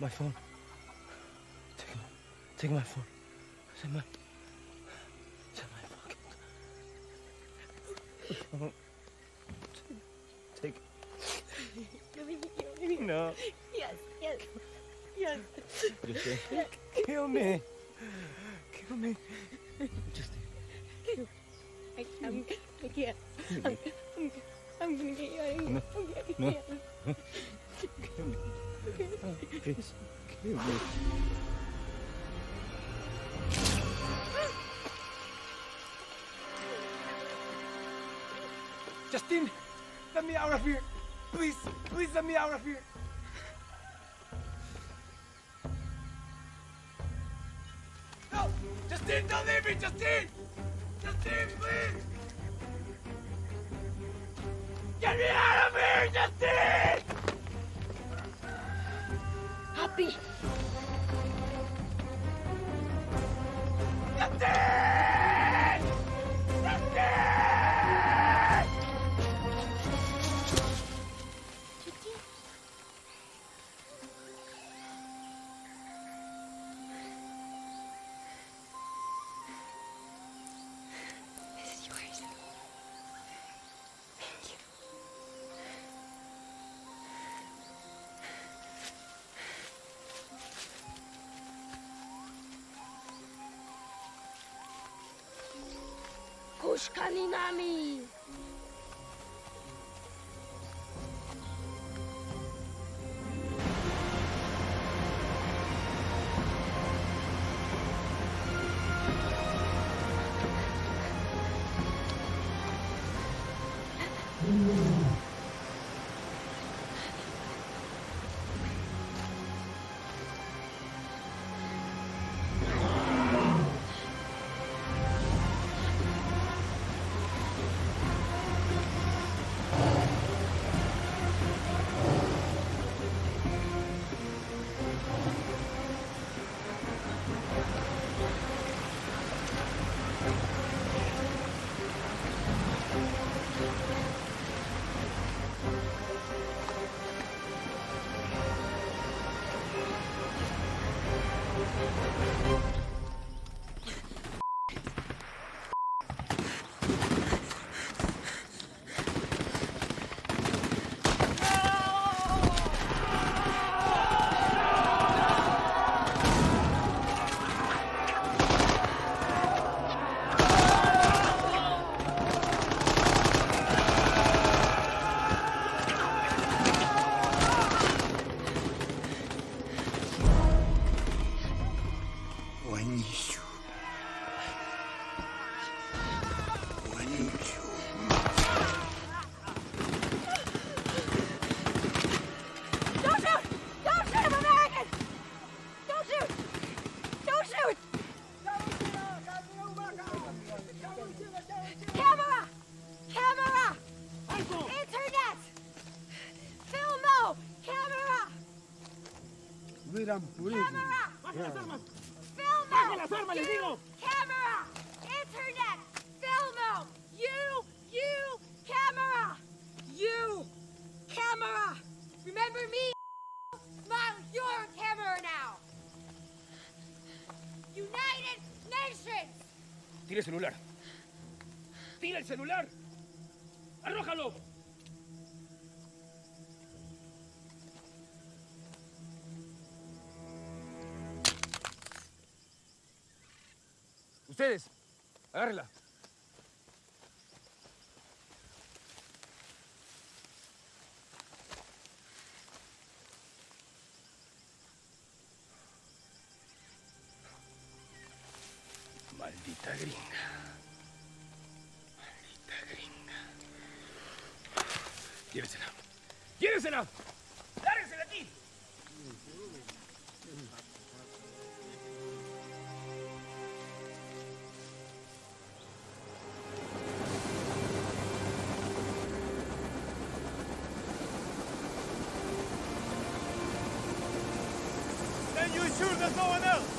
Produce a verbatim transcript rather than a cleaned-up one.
My phone. Take, take my phone. Take my. Take my fucking. Take. Take. No. Yes. Yes. Yes. Justine. Yes. Kill me. Kill me. Justine. Kill. I, I'm, I can't. I'm, I'm, I'm gonna get you out of here. No. Okay, I no. Kill me. Okay. Oh, please. Kill me. Justine, let me out of here. Please, please let me out of here. No, Justine, don't leave me, Justine. Justine, please. Get me out of here, Justine. Happy. Justine! Justine! Justine? This is yours. Thank you. Kaninami. ¡Cámara! ¡Baja las armas! ¡Filmo! ¡Baja las armas, les digo! ¡Cámara! ¡Internet! ¡Filmo! ¡You! ¡You! ¡Cámara! ¡You! ¡Cámara! ¡Remember me, Miles! ¡You're a camera now! ¡United Nations! ¡Tira el celular! ¡Tira el celular! ¡Arrójalo! Ustedes, agárrela. Maldita gringa. Maldita gringa. Llévesela. ¡Llévesela! ¡Lárguensela aquí! Sure, there's no one else.